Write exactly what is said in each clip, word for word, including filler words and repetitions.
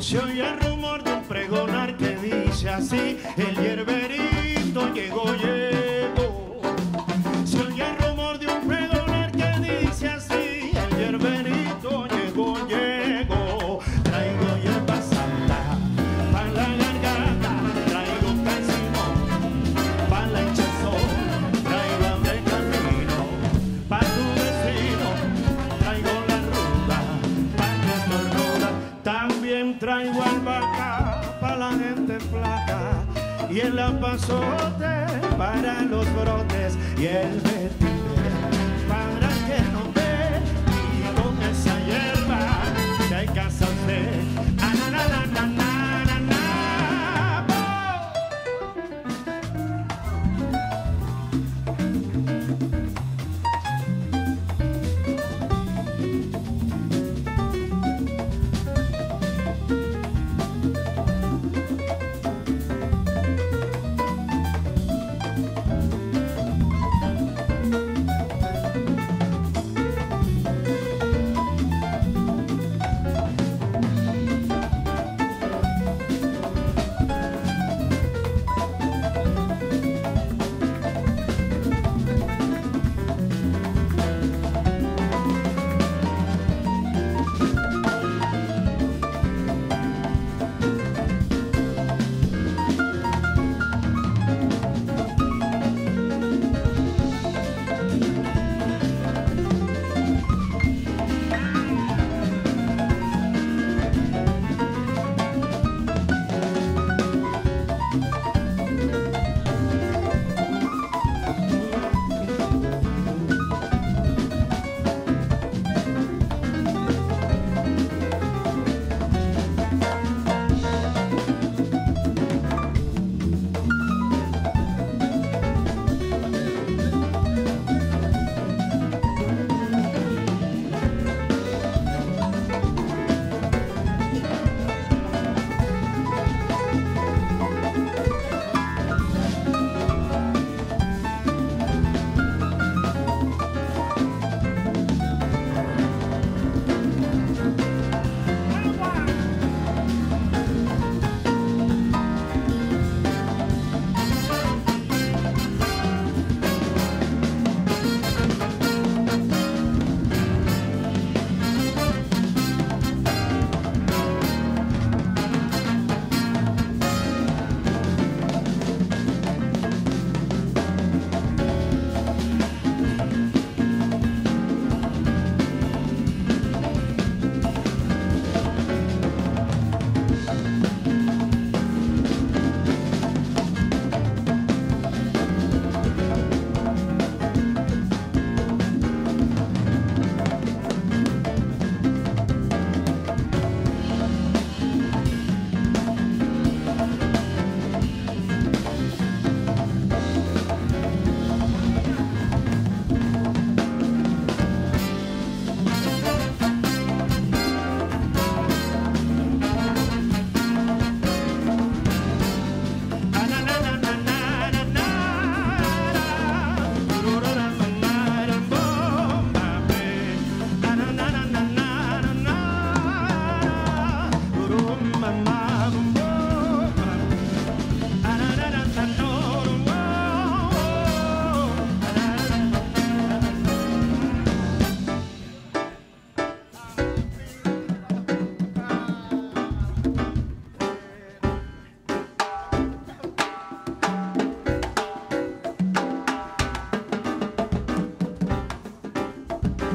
Se oye el rumor de un pregonar que dice así: el hierberito llegó, llegó. Se oye el rumor de un pregonar que dice así: el hierberito llegó, llegó. Traigo hierba santa para la garganta, traigo calcimón para la hinchazón, traigo hambre de camino para tu vecino, traigo la ruda para que estornuda. También traigo albahaca para la gente flaca y el apazote para los brotes y el vetiver para que no te. Y con esa hierba que hay casa usted.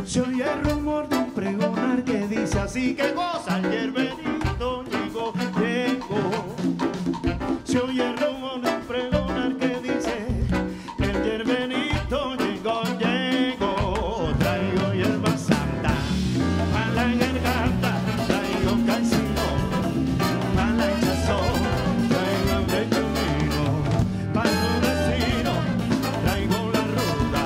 Se oye el rumor de un pregonar que dice así: que goza el hierberito, llegó, llegó. Se oye el rumor de un pregonar que dice: el hierberito llegó, llegó. Traigo hierba santa para la garganta, traigo calcimón para la hinchazón, traigo hambre de camino para tu vecino, traigo la ruda.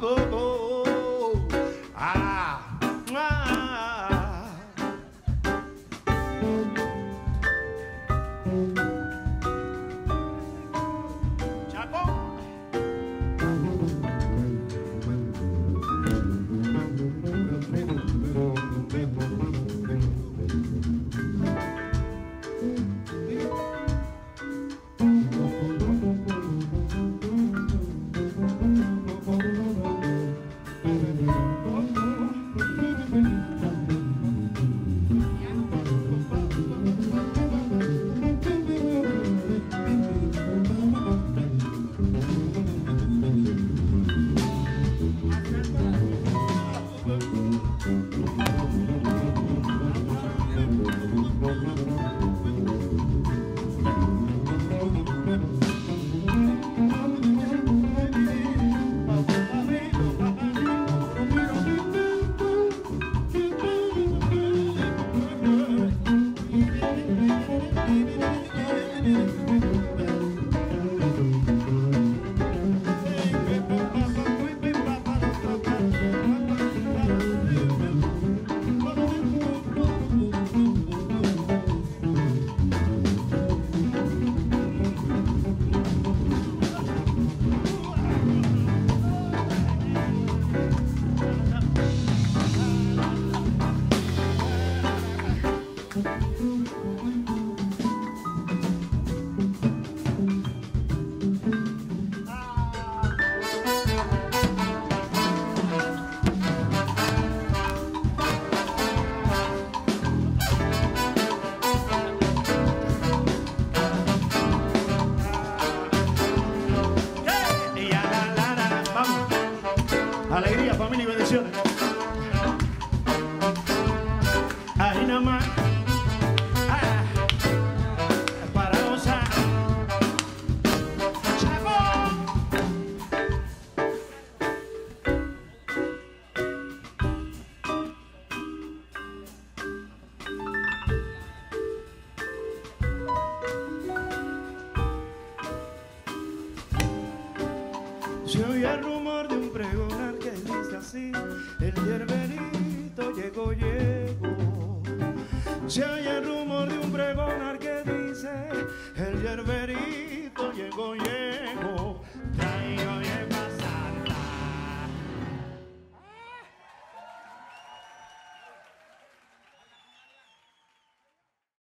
Oh, se oía el rumor de un pregonar que dice así: el hierberito llegó, llegó. Se oía el rumor de un pregonar que dice: el hierberito llegó, llegó.